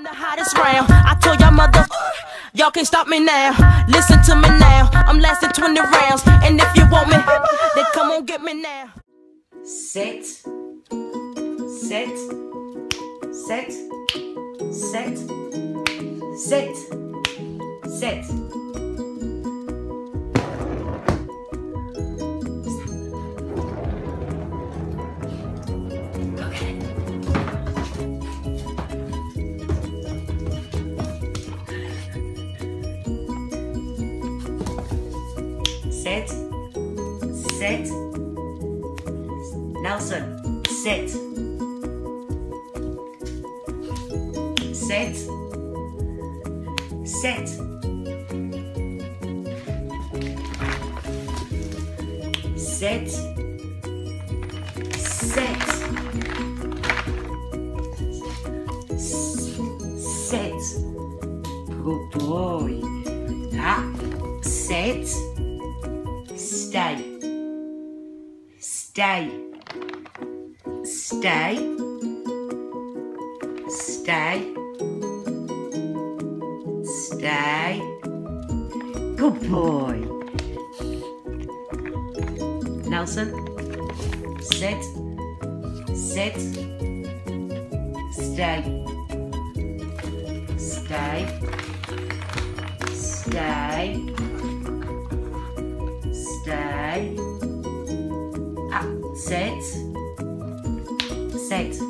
I'm the hottest round. I told y'all mother, y'all can't stop me now. Listen to me now. I'm lasting 20 rounds. And if you want me, then come on get me now. Set, set, set, set, set, set. Set, set, Nelson, set, set, set, set, set, set, good boy, ah, set. Stay, stay, stay, stay, stay, good boy. Nelson, sit, sit, stay, stay, stay. Set, set.